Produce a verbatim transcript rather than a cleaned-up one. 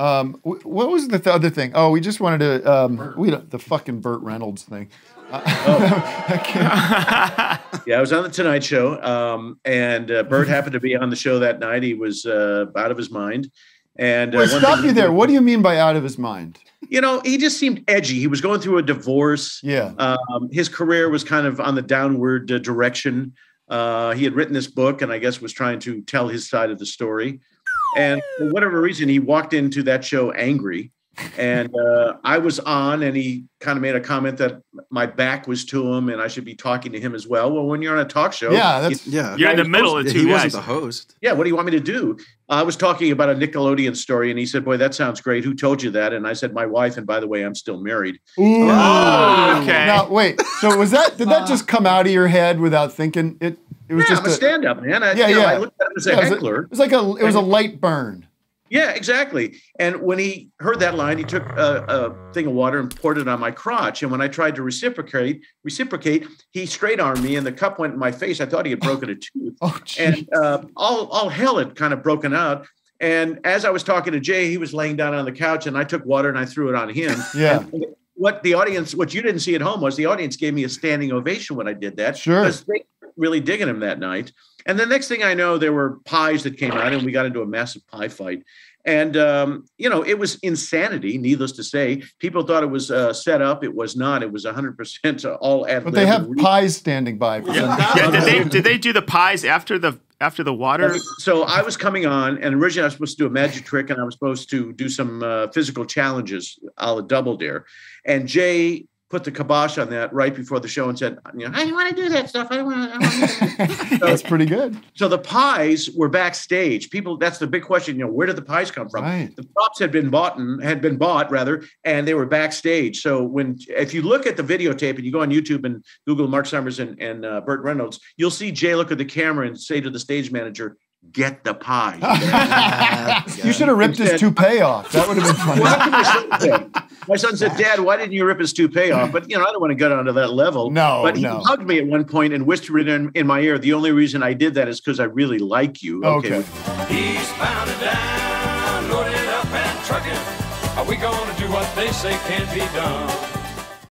Um, what was the th other thing? Oh, we just wanted to. Um, we the fucking Burt Reynolds thing. Uh, oh. Yeah, I was on the Tonight Show, um, and uh, Burt happened to be on the show that night. He was uh, out of his mind. And uh, Wait, stop you there. What do you mean by out of his mind? You know, he just seemed edgy. He was going through a divorce. Yeah. Um, his career was kind of on the downward uh, direction. Uh, he had written this book and I guess was trying to tell his side of the story. And for whatever reason, he walked into that show angry. And uh, I was on and he kind of made a comment that my back was to him and I should be talking to him as well. Well, when you're on a talk show, yeah, that's, you, yeah. you're in the middle of two guys. He wasn't the host. Yeah, what do you want me to do? I was talking about a Nickelodeon story and he said, boy, that sounds great. Who told you that? And I said, my wife. And by the way, I'm still married. Ooh. Oh, okay. Now, wait, so was that, did that just come out of your head without thinking? It It was yeah, just I'm a, a stand-up, man. I, yeah, you know, yeah. I looked at him as a yeah, heckler. It was, a, it was like a, it was a light burn. Yeah, exactly. And when he heard that line, he took a, a thing of water and poured it on my crotch. And when I tried to reciprocate, reciprocate, he straight-armed me, and the cup went in my face. I thought he had broken a tooth. Oh, and uh, all, all hell had kind of broken out. And as I was talking to Jay, he was laying down on the couch, and I took water and I threw it on him. Yeah. And what the audience, what you didn't see at home was the audience gave me a standing ovation when I did that. Sure. Because they were really digging him that night. And the next thing I know, there were pies that came out and we got into a massive pie fight. And, um, you know, it was insanity, needless to say. People thought it was uh, set up. It was not. It was one hundred percent all ad lib. But they have pies standing by. For yeah. yeah, did, they, did they do the pies after the after the water? So I was coming on, and originally I was supposed to do a magic trick, and I was supposed to do some uh, physical challenges a la Double Dare. And Jay put the kibosh on that right before the show and said, you know, I don't want to do that stuff. I don't want to do that. So, that's pretty good. So the pies were backstage. People, that's the big question, you know, where did the pies come from? Right. The props had been bought and had been bought rather, and they were backstage. So when, if you look at the videotape and you go on YouTube and Google Marc Summers and, and uh, Burt Reynolds, you'll see Jay look at the camera and say to the stage manager, get the pie. You should have ripped Instead, his toupee off. That would have been funny. Well, my son said, Dad, why didn't you rip his toupee off? But, you know, I don't want to get onto that level. No, But he no. hugged me at one point and whispered in, in my ear, the only reason I did that is because I really like you. Okay. okay. He's bound and down, loaded up and trucking. Are we going to do what they say can't be done?